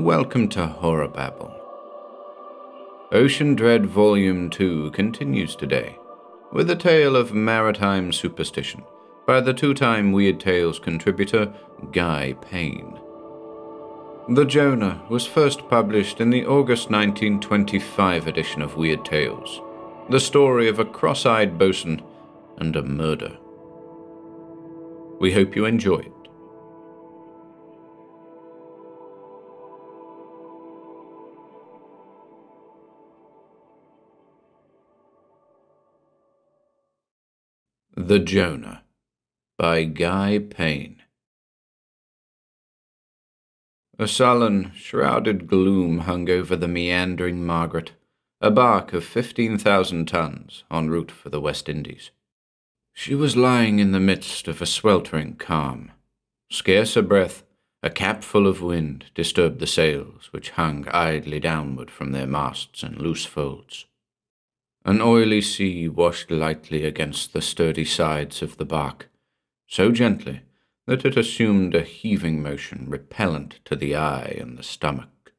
Welcome to Horror Babble. Ocean Dread Volume 2 continues today, with a tale of maritime superstition by the two-time Weird Tales contributor Guy Pain. The Jonah was first published in the August 1925 edition of Weird Tales, the story of a cross-eyed bosun and a murder. We hope you enjoy it. The Jonah by Guy Pain. A sullen, shrouded gloom hung over the meandering Margaret, a barque of 15,000 tons en route for the West Indies. She was lying in the midst of a sweltering calm. Scarce a breath, a capful of wind, disturbed the sails, which hung idly downward from their masts and loose folds. An oily sea washed lightly against the sturdy sides of the bark, so gently that it assumed a heaving motion repellent to the eye and the stomach.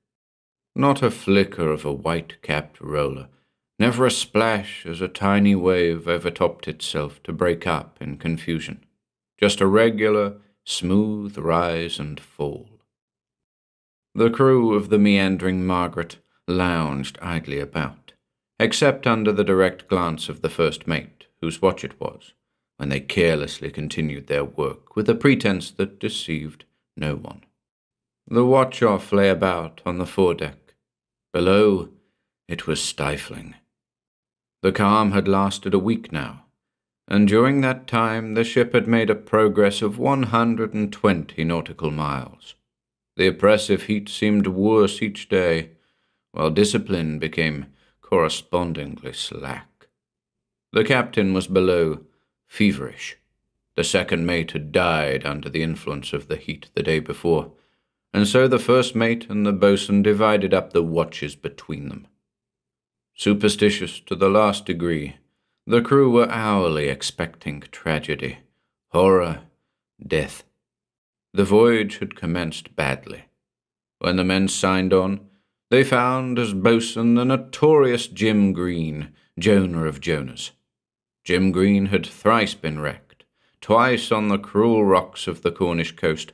Not a flicker of a white-capped roller, never a splash as a tiny wave overtopped itself to break up in confusion, just a regular, smooth rise and fall. The crew of the meandering Margaret lounged idly about, except under the direct glance of the first mate, whose watch it was, when they carelessly continued their work with a pretense that deceived no one. The watch-off lay about on the foredeck. Below, it was stifling. The calm had lasted a week now, and during that time the ship had made a progress of 120 nautical miles. The oppressive heat seemed worse each day, while discipline became correspondingly slack. The captain was below, feverish. The second mate had died under the influence of the heat the day before, and so the first mate and the bosun divided up the watches between them. Superstitious to the last degree, the crew were hourly expecting tragedy, horror, death. The voyage had commenced badly. When the men signed on, they found as bosun the notorious Jim Green, Jonah of Jonas. Jim Green had thrice been wrecked, twice on the cruel rocks of the Cornish coast,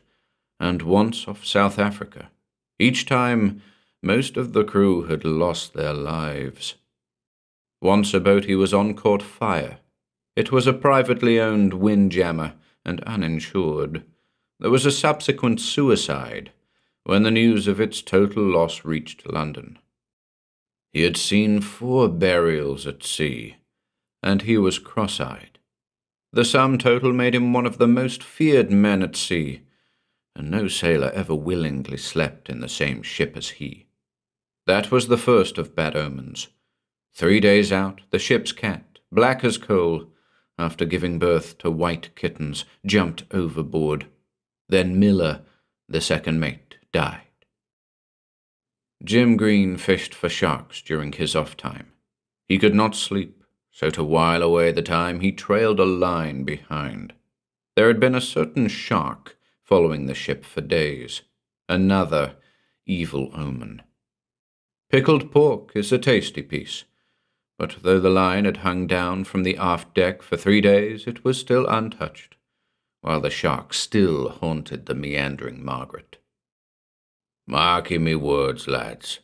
and once off South Africa. Each time, most of the crew had lost their lives. Once a boat he was on caught fire. It was a privately owned windjammer and uninsured. There was a subsequent suicide, when the news of its total loss reached London. He had seen 4 burials at sea, and he was cross-eyed. The sum total made him one of the most feared men at sea, and no sailor ever willingly slept in the same ship as he. That was the first of bad omens. 3 days out, the ship's cat, black as coal, after giving birth to white kittens, jumped overboard. Then Miller, the second mate, died. Jim Green fished for sharks during his off-time. He could not sleep, so to while away the time he trailed a line behind. There had been a certain shark following the ship for days, another evil omen. Pickled pork is a tasty piece, but though the line had hung down from the aft-deck for 3 days, it was still untouched, while the shark still haunted the meandering Margaret. "Marky me words, lads,"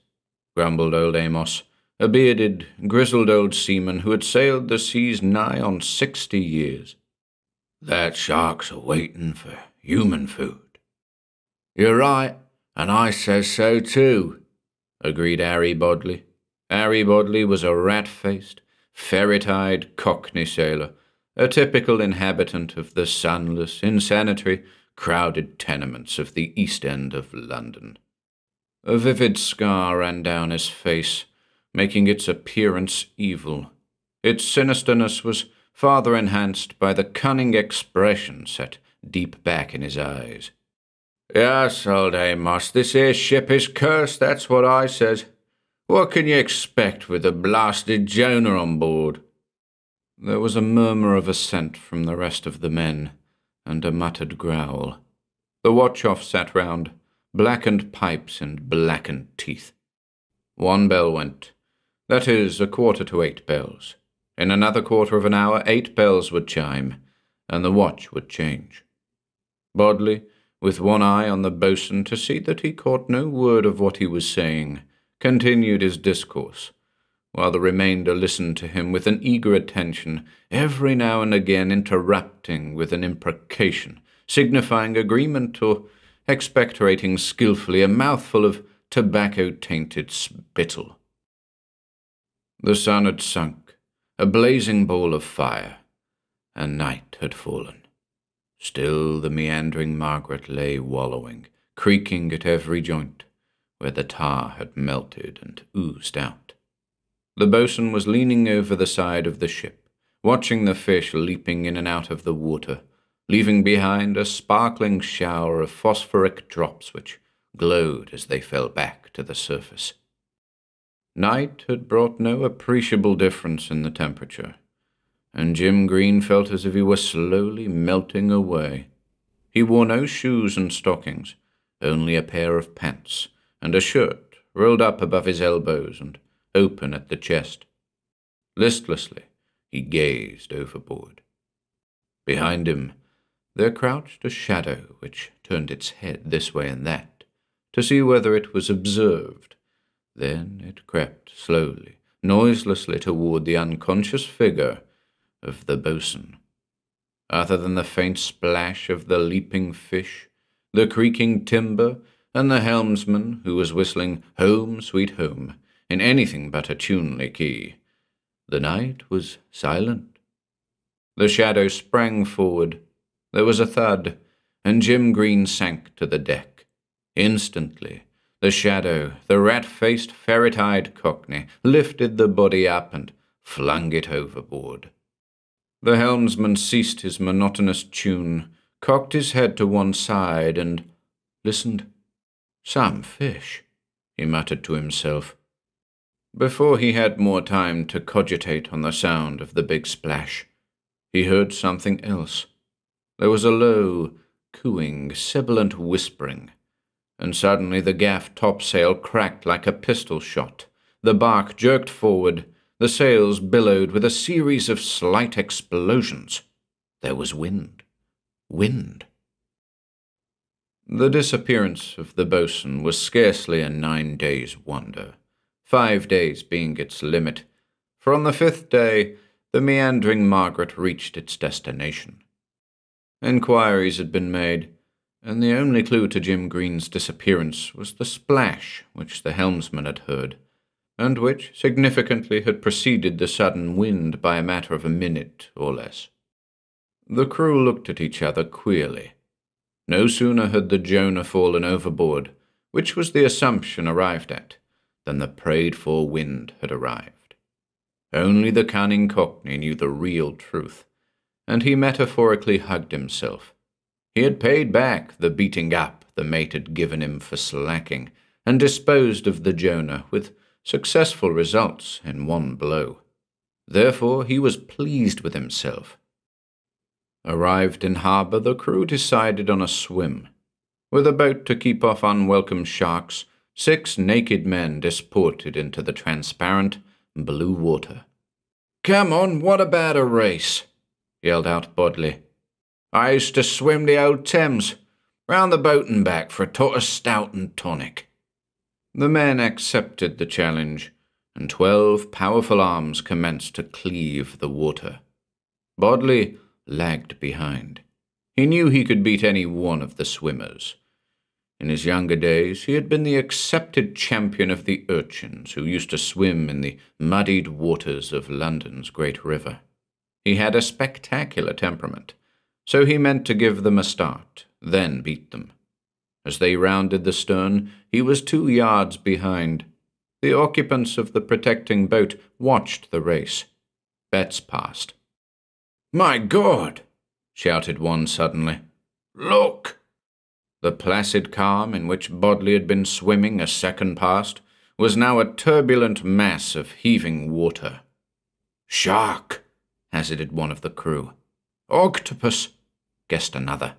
grumbled old Amos, a bearded, grizzled old seaman who had sailed the seas nigh on 60 years. "That shark's a-waitin' for human food." "You're right, and I says so too," agreed Harry Bodley. Harry Bodley was a rat-faced, ferret-eyed Cockney sailor, a typical inhabitant of the sunless, insanitary, crowded tenements of the East End of London. A vivid scar ran down his face, making its appearance evil. Its sinisterness was farther enhanced by the cunning expression set deep back in his eyes. "Yes, old Amos, this here ship is cursed, that's what I says. What can you expect with the blasted Jonah on board?" There was a murmur of assent from the rest of the men, and a muttered growl. The watch-off sat round, blackened pipes and blackened teeth. One bell went. That is, a quarter to 8 bells. In another quarter of an hour 8 bells would chime, and the watch would change. Bodley, with one eye on the boatswain to see that he caught no word of what he was saying, continued his discourse, while the remainder listened to him with an eager attention, every now and again interrupting with an imprecation, signifying agreement or expectorating skilfully a mouthful of tobacco-tainted spittle. The sun had sunk, a blazing ball of fire, and night had fallen. Still the meandering Margaret lay wallowing, creaking at every joint, where the tar had melted and oozed out. The boatswain was leaning over the side of the ship, watching the fish leaping in and out of the water, leaving behind a sparkling shower of phosphoric drops which glowed as they fell back to the surface. Night had brought no appreciable difference in the temperature, and Jim Green felt as if he were slowly melting away. He wore no shoes and stockings, only a pair of pants, and a shirt rolled up above his elbows and open at the chest. Listlessly, he gazed overboard. Behind him, there crouched a shadow which turned its head this way and that, to see whether it was observed. Then it crept slowly, noiselessly toward the unconscious figure of the boatswain. Other than the faint splash of the leaping fish, the creaking timber, and the helmsman who was whistling "Home, Sweet Home" in anything but a tunely key, the night was silent. The shadow sprang forward. There was a thud, and Jim Green sank to the deck. Instantly, the shadow, the rat-faced, ferret-eyed cockney, lifted the body up and flung it overboard. The helmsman ceased his monotonous tune, cocked his head to one side, and listened. "Some fish," he muttered to himself. Before he had more time to cogitate on the sound of the big splash, he heard something else. There was a low, cooing, sibilant whispering, and suddenly the gaff topsail cracked like a pistol shot. The bark jerked forward. The sails billowed with a series of slight explosions. There was wind. Wind. The disappearance of the boatswain was scarcely a 9 days' wonder, 5 days being its limit, for on the 5th day the meandering Margaret reached its destination. Inquiries had been made, and the only clue to Jim Green's disappearance was the splash which the helmsman had heard, and which significantly had preceded the sudden wind by a matter of a minute or less. The crew looked at each other queerly. No sooner had the Jonah fallen overboard, which was the assumption arrived at, than the prayed-for wind had arrived. Only the cunning cockney knew the real truth, and he metaphorically hugged himself. He had paid back the beating up the mate had given him for slacking, and disposed of the Jonah with successful results in one blow. Therefore he was pleased with himself. Arrived in harbour, the crew decided on a swim. With a boat to keep off unwelcome sharks, 6 naked men disported into the transparent blue water. "Come on, what about a race?" yelled out Bodley. "I used to swim the old Thames, round the boat and back for a tot of stout and tonic." The men accepted the challenge, and 12 powerful arms commenced to cleave the water. Bodley lagged behind. He knew he could beat any one of the swimmers. In his younger days, he had been the accepted champion of the urchins who used to swim in the muddied waters of London's great river. He had a spectacular temperament, so he meant to give them a start, then beat them. As they rounded the stern, he was 2 yards behind. The occupants of the protecting boat watched the race. Bets passed. "My God!" shouted one suddenly. "Look!" The placid calm in which Bodley had been swimming a second past was now a turbulent mass of heaving water. "Shark!" hazarded one of the crew. "Octopus!" guessed another.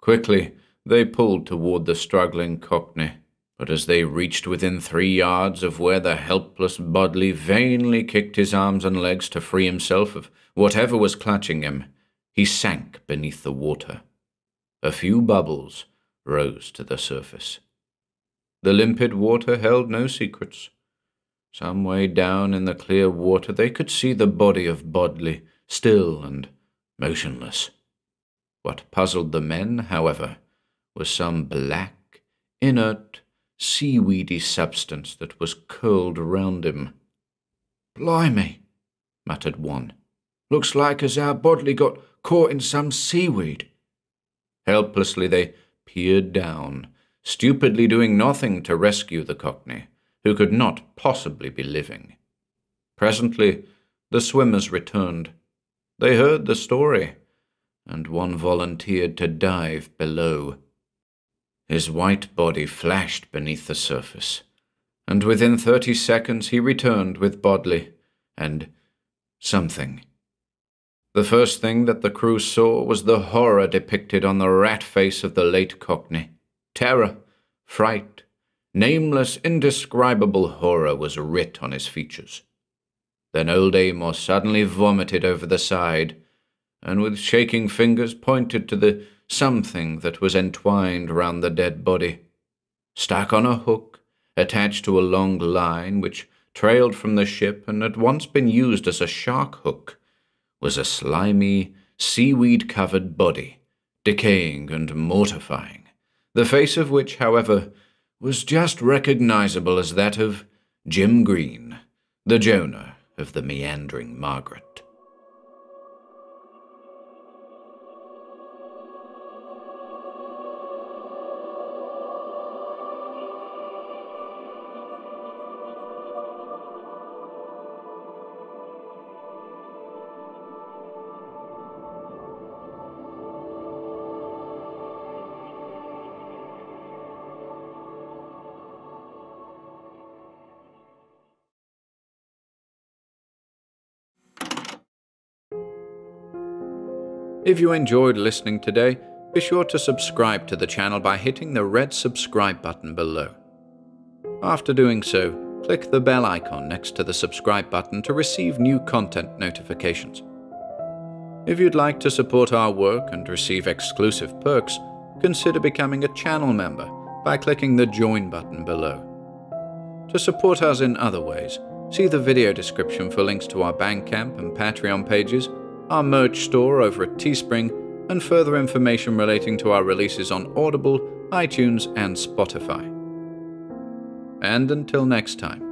Quickly, They pulled toward the struggling Cockney, but as they reached within 3 yards of where the helpless Bodley vainly kicked his arms and legs to free himself of whatever was clutching him, he sank beneath the water. A few bubbles rose to the surface. The limpid water held no secrets. Some way down in the clear water they could see the body of Bodley, still and motionless. What puzzled the men, however, was some black, inert, seaweedy substance that was curled round him. "Blimey," muttered one. "Looks like as our Bodley got caught in some seaweed." Helplessly they peered down, stupidly doing nothing to rescue the Cockney, who could not possibly be living. Presently the swimmers returned. They heard the story, and one volunteered to dive below. His white body flashed beneath the surface, and within 30 seconds he returned with Bodley and something. The first thing that the crew saw was the horror depicted on the rat face of the late Cockney. Terror, fright, nameless, indescribable horror was writ on his features. Then old Amos suddenly vomited over the side, and with shaking fingers pointed to the something that was entwined round the dead body. Stuck on a hook, attached to a long line which trailed from the ship and had once been used as a shark hook, was a slimy, seaweed-covered body, decaying and mortifying, the face of which, however, was just recognizable as that of Jim Green, the Jonah of the meandering Margaret. If you enjoyed listening today, be sure to subscribe to the channel by hitting the red subscribe button below. After doing so, click the bell icon next to the subscribe button to receive new content notifications. If you'd like to support our work and receive exclusive perks, consider becoming a channel member by clicking the join button below. To support us in other ways, see the video description for links to our Bandcamp and Patreon pages, our merch store over at Teespring, and further information relating to our releases on Audible, iTunes, and Spotify. And until next time.